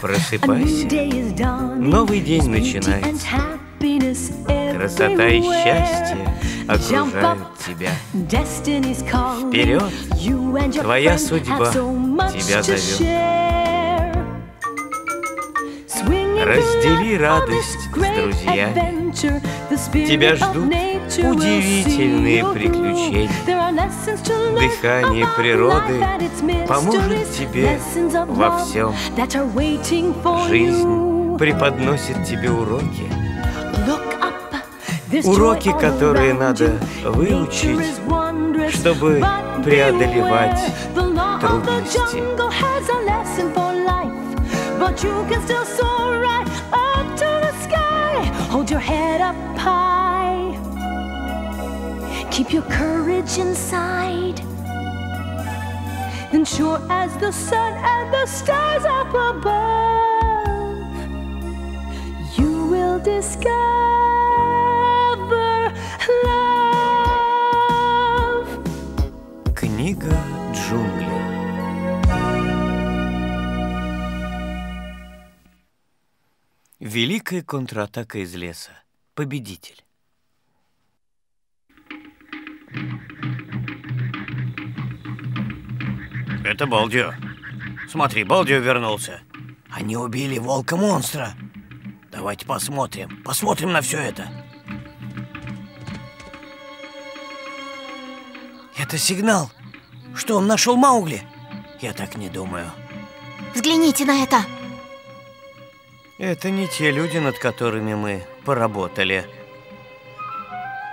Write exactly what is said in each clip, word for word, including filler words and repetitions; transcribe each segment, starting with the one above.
Просыпайся. Новый день начинается. Красота и счастье окружают тебя. Вперед! Твоя судьба тебя зовет. Раздели радость с друзьями. Тебя ждут удивительные приключения. Дыхание природы поможет тебе во всем. Жизнь преподносит тебе уроки. Уроки, которые надо выучить, чтобы преодолевать трудности. Hold your head up high. Keep your courage inside. Then sure as the sun and the stars up above, you will discover love. Книга джунглей. Великая контратака из леса. Победитель. Это Балдио. Смотри, Балдио вернулся. Они убили волка-монстра. Давайте посмотрим. Посмотрим на все это. Это сигнал, что он нашел Маугли. Я так не думаю. Взгляните на это. Это не те люди, над которыми мы поработали.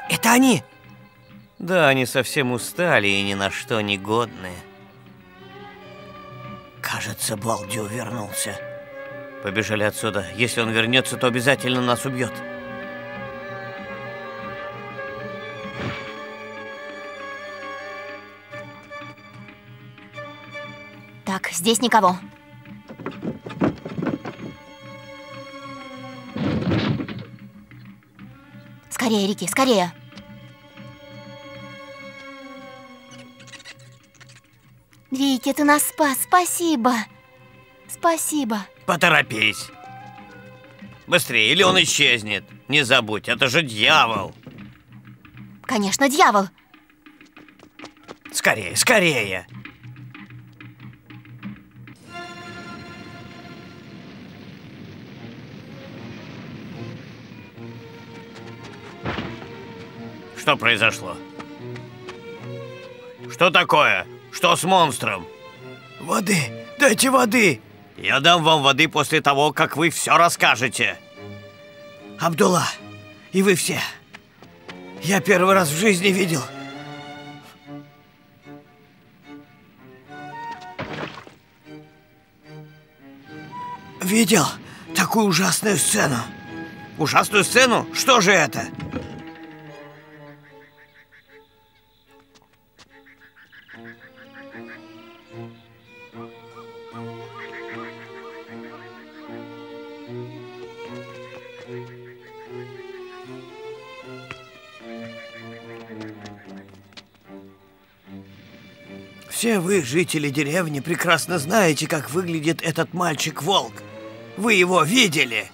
Это они? Да, они совсем устали и ни на что не годны. Кажется, Балдио вернулся. Побежали отсюда. Если он вернется, то обязательно нас убьет. Так, здесь никого. Скорее, Рикки, скорее! Рикки, ты нас спас, спасибо! Спасибо! Поторопись! Быстрее, или он исчезнет! Не забудь, это же дьявол! Конечно, дьявол! Скорее, скорее! Что произошло? Что такое? Что с монстром? Воды! Дайте воды! Я дам вам воды после того, как вы все расскажете. Абдулла, и вы все. Я первый раз в жизни видел. Видел такую ужасную сцену. Ужасную сцену? Что же это? Все вы, жители деревни, прекрасно знаете, как выглядит этот мальчик-волк. Вы его видели?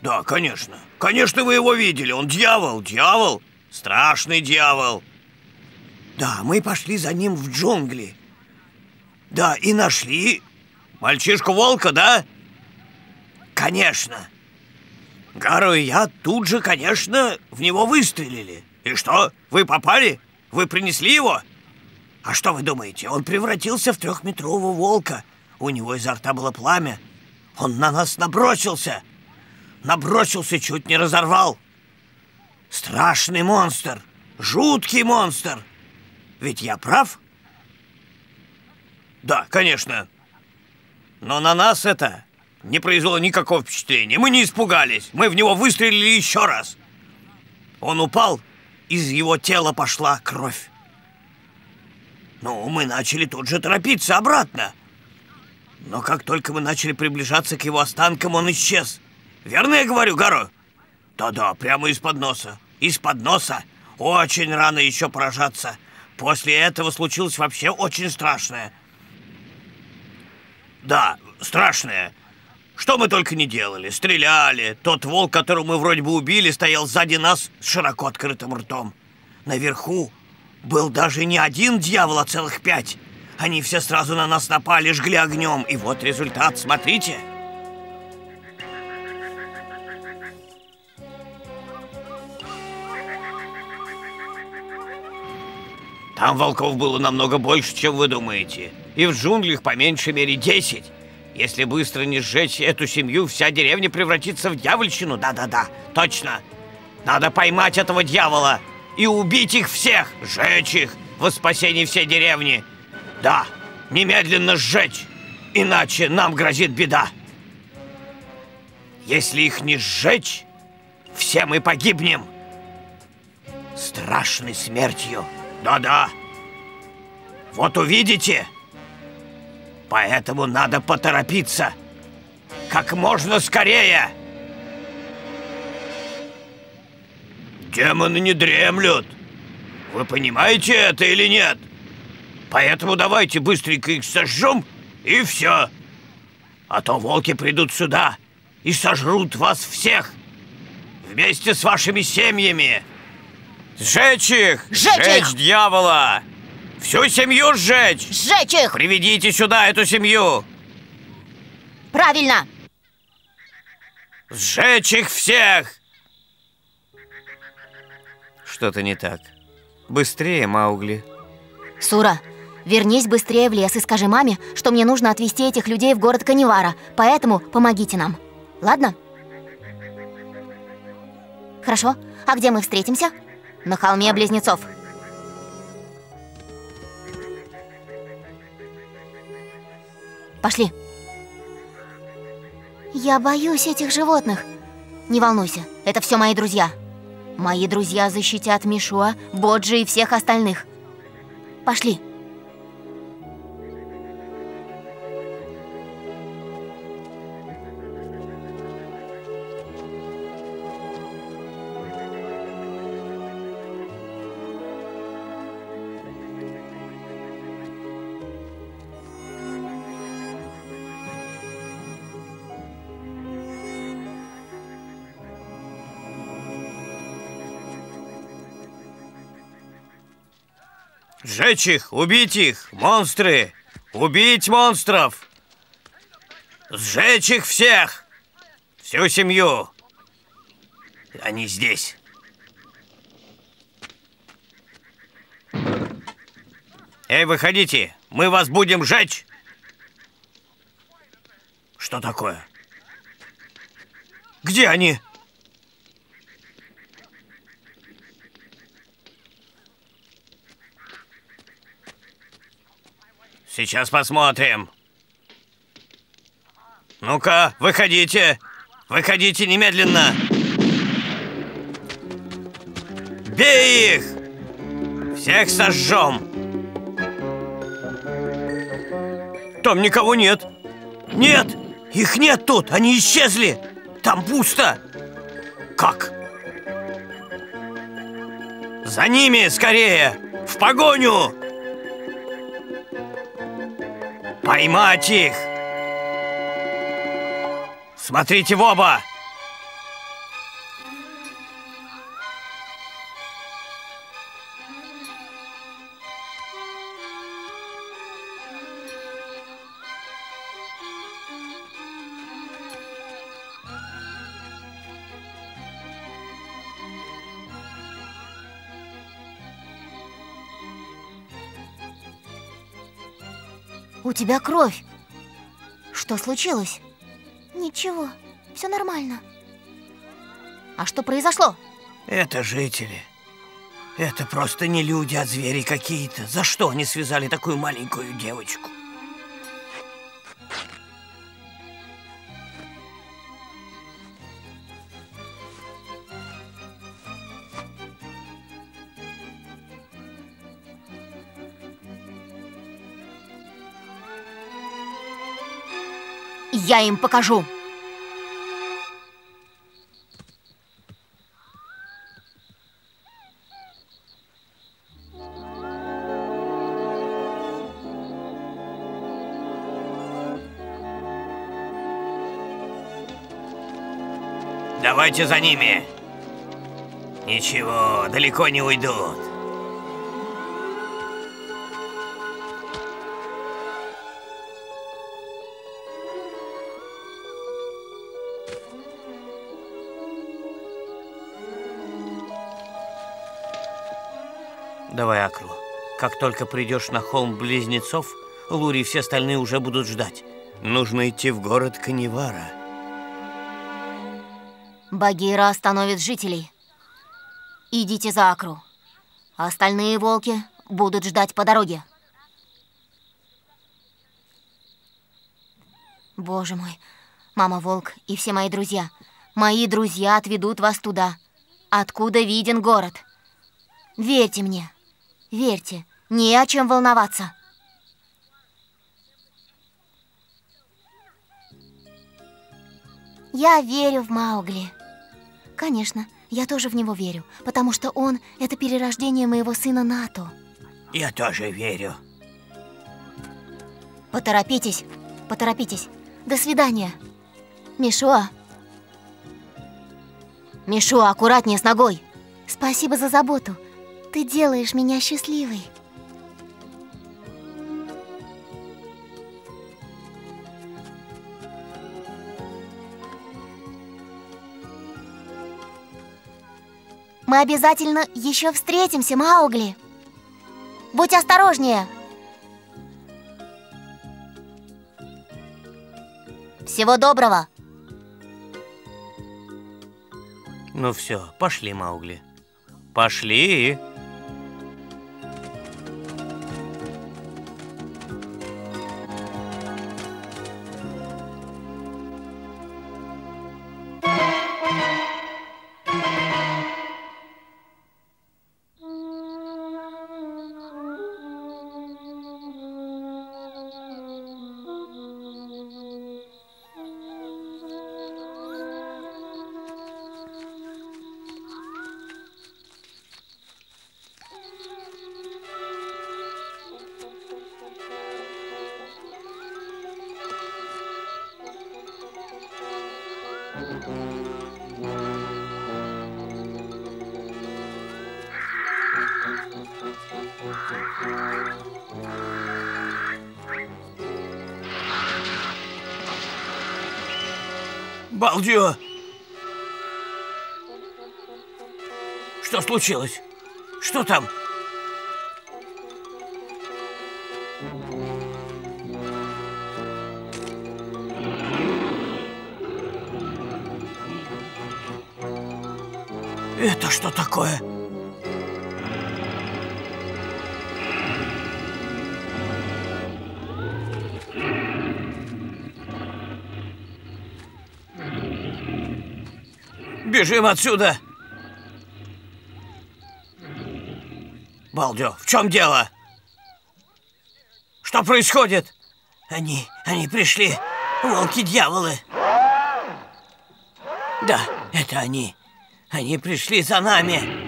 Да, конечно. Конечно, вы его видели. Он дьявол, дьявол. Страшный дьявол. Да, мы пошли за ним в джунгли. Да, и нашли мальчишку-волка, да? Конечно. Гару и я тут же, конечно, в него выстрелили. И что? Вы попали? Вы принесли его? А что вы думаете? Он превратился в трехметрового волка. У него изо рта было пламя. Он на нас набросился. Набросился, чуть не разорвал. Страшный монстр. Жуткий монстр. Ведь я прав? Да, конечно. Но на нас это не произвело никакого впечатления. Мы не испугались. Мы в него выстрелили еще раз. Он упал, из его тела пошла кровь. Ну, мы начали тут же торопиться обратно. Но как только мы начали приближаться к его останкам, он исчез. Верно я говорю, Гару? Да-да, прямо из-под носа. Из-под носа. Очень рано еще поражаться. После этого случилось вообще очень страшное. Да, страшное. Что мы только не делали. Стреляли. Тот волк, которого мы вроде бы убили, стоял сзади нас с широко открытым ртом. Наверху был даже не один дьявол, а целых пять. Они все сразу на нас напали, жгли огнем. И вот результат, смотрите. Там волков было намного больше, чем вы думаете. И в джунглях по меньшей мере десять. Если быстро не сжечь эту семью, вся деревня превратится в дьявольщину. Да-да-да, точно. Надо поймать этого дьявола и убить их всех, сжечь их во спасение всей деревни. Да, немедленно сжечь, иначе нам грозит беда. Если их не сжечь, все мы погибнем страшной смертью. Да-да. Вот увидите. Поэтому надо поторопиться. Как можно скорее. Демоны не дремлют. Вы понимаете это или нет? Поэтому давайте быстренько их сожжем, и все. А то волки придут сюда и сожрут вас всех. Вместе с вашими семьями. Сжечь их! Сжечь, сжечь их! Дьявола! Всю семью сжечь! Сжечь их! Приведите сюда эту семью! Правильно! Сжечь их всех! Что-то не так. Быстрее, Маугли. Сура, вернись быстрее в лес и скажи маме, что мне нужно отвезти этих людей в город Канивара, поэтому помогите нам. Ладно? Хорошо. А где мы встретимся? На холме Близнецов. Пошли. Я боюсь этих животных. Не волнуйся, это все мои друзья. Мои друзья защитят Мишуа, Боджи и всех остальных. Пошли. Сжечь их, убить их, монстры! Убить монстров! Сжечь их всех! Всю семью! Они здесь! Эй, выходите! Мы вас будем сжечь! Что такое? Где они? Сейчас посмотрим. Ну-ка, выходите. Выходите немедленно. Бей их! Всех сожжем. Там никого нет. Нет! Их нет тут! Они исчезли! Там пусто! Как? За ними скорее! В погоню! Поймать их! Смотрите в оба! У тебя кровь. Что случилось? Ничего, все нормально. А что произошло? Это жители. Это просто не люди, а звери какие-то. За что они связали такую маленькую девочку? Я им покажу. Давайте за ними. Ничего, далеко не уйдут. Давай, Акру. Как только придешь на холм Близнецов, Лури и все остальные уже будут ждать. Нужно идти в город Канивара. Багира остановит жителей. Идите за Акру. Остальные волки будут ждать по дороге. Боже мой, мама-волк и все мои друзья. Мои друзья отведут вас туда, откуда виден город. Верьте мне. Верьте, не о чем волноваться. Я верю в Маугли. Конечно, я тоже в него верю, потому что он – это перерождение моего сына Нату. Я тоже верю. Поторопитесь, поторопитесь. До свидания. Мишуа. Мишуа, аккуратнее с ногой. Спасибо за заботу. Ты делаешь меня счастливой. Мы обязательно еще встретимся, Маугли. Будь осторожнее. Всего доброго. Ну все, пошли, Маугли. Пошли. Балдио! Что случилось? Что там? Это что такое? Бежим отсюда! Балдио, в чем дело? Что происходит? Они, они пришли, волки-дьяволы. Да, это они. Они пришли за нами.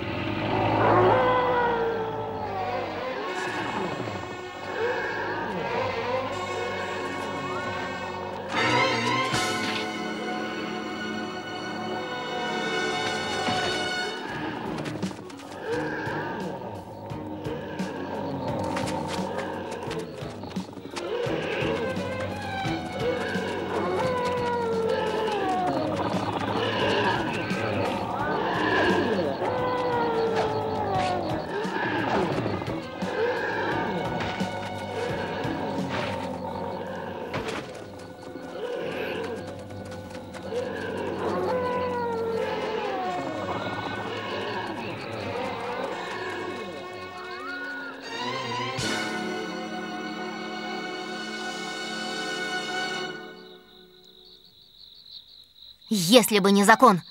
Если бы не закон,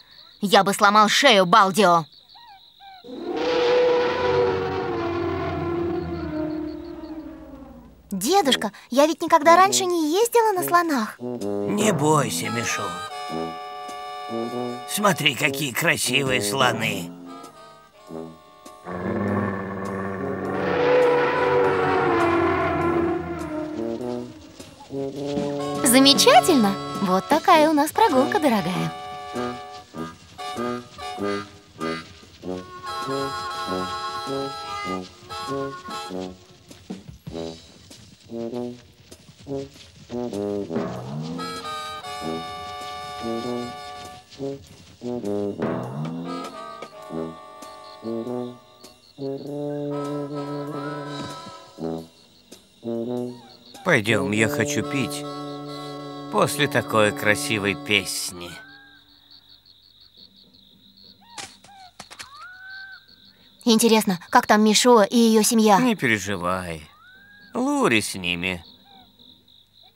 я бы сломал шею Балдио. Дедушка, я ведь никогда раньше не ездила на слонах. Не бойся, Мишу. Смотри, какие красивые слоны. Замечательно! Вот такая у нас прогулка, дорогая. Пойдем, я хочу пить. После такой красивой песни. Интересно, как там Мишуа и ее семья? Не переживай. Лури с ними.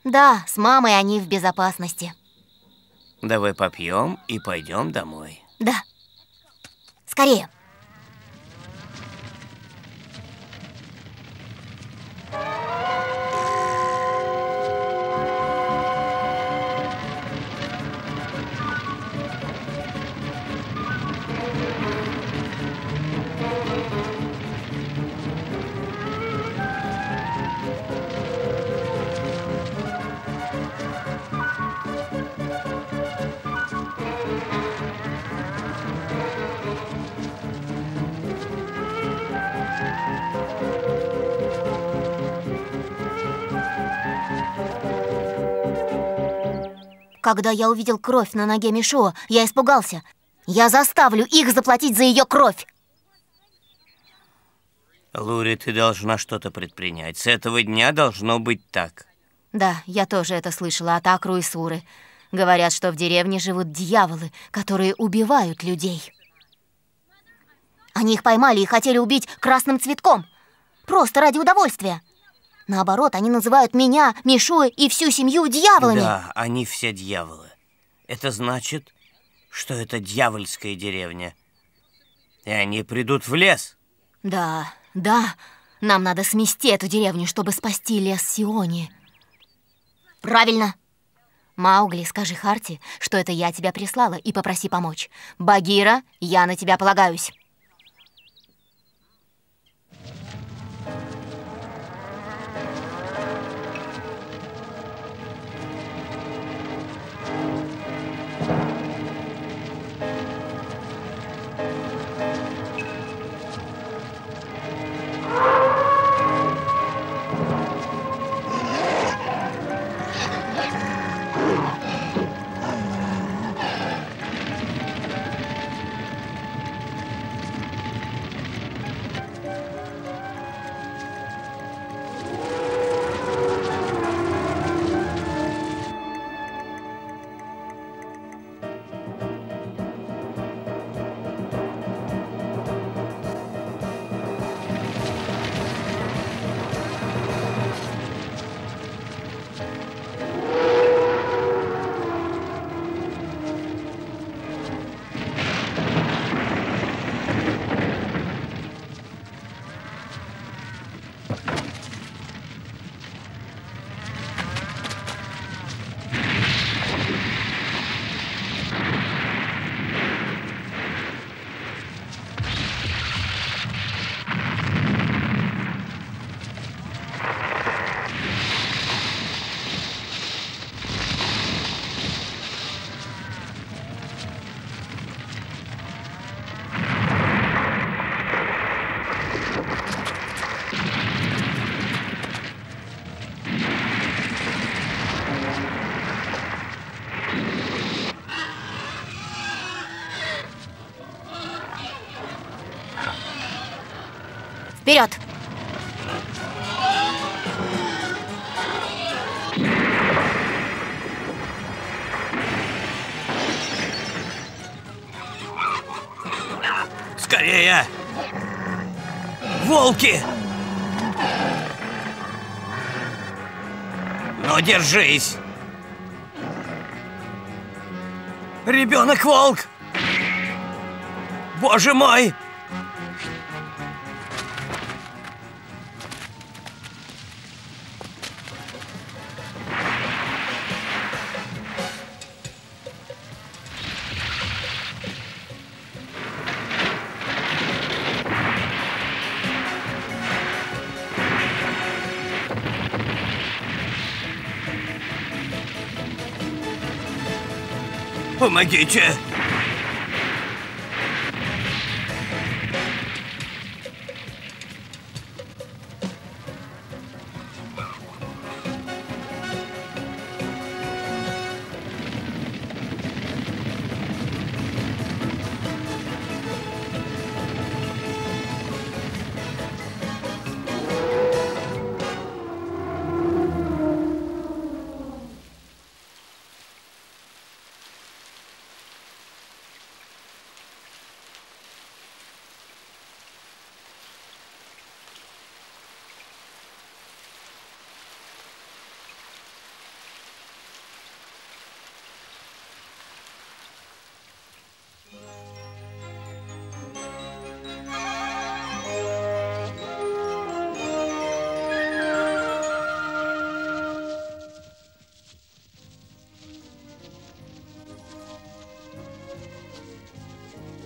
Да, с мамой они в безопасности. Давай попьем и пойдем домой. Да. Скорее. Когда я увидел кровь на ноге Мишуа, я испугался. Я заставлю их заплатить за ее кровь. Лури, ты должна что-то предпринять. С этого дня должно быть так. Да, я тоже это слышала от Акру и Суры. Говорят, что в деревне живут дьяволы, которые убивают людей. Они их поймали и хотели убить красным цветком. Просто ради удовольствия. Наоборот, они называют меня, Мишуа и всю семью дьяволами. Да, они все дьяволы. Это значит, что это дьявольская деревня. И они придут в лес. Да, да. Нам надо смести эту деревню, чтобы спасти лес Сиони. Правильно. Маугли, скажи Харти, что это я тебя прислала, и попроси помочь. Багира, я на тебя полагаюсь. Вперед! Скорее! Волки! Ну, держись! Ребенок-волк! Боже мой! Помогите!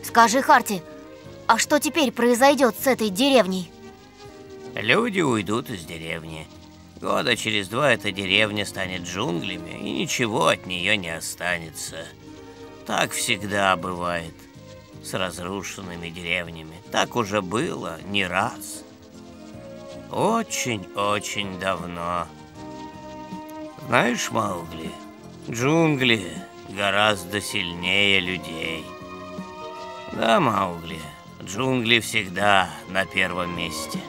Скажи, Харти, а что теперь произойдет с этой деревней? Люди уйдут из деревни. Года через два эта деревня станет джунглями, и ничего от нее не останется. Так всегда бывает с разрушенными деревнями. Так уже было не раз. Очень-очень давно. Знаешь, Маугли, джунгли гораздо сильнее людей. Да, Маугли, джунгли всегда на первом месте.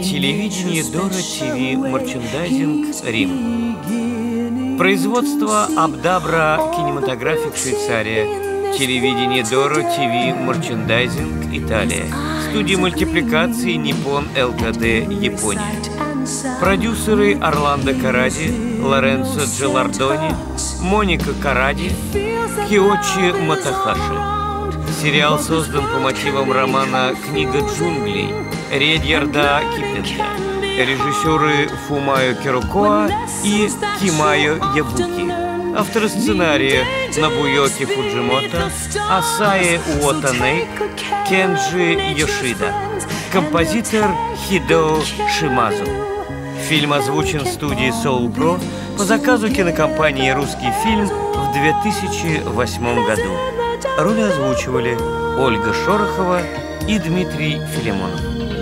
Телевидение Doro ти ви, мерчендайзинг Рим. Производство Абдабра Кинематографик, Швейцария. Телевидение Doro ти ви, мерчендайзинг Италия. Студия мультипликации Нипон эл ка дэ, Япония. Продюсеры Орландо Каради, Лоренцо Джилардони, Моника Каради, Киочи Матахаши. Сериал создан по мотивам романа «Книга джунглей» Редьярда Киплинга. Режиссеры Фумаю Кирукоа и Кимайо Ябуки. Авторы сценария Набуйоки Фуджимота, Асае Уотане, Кенджи Йошида. Композитор Хидо Шимазу. Фильм озвучен студией SoulPro по заказу кинокомпании «Русский фильм» в две тысячи восьмом году. Роли озвучивали Ольга Шорохова и Дмитрий Филимонов.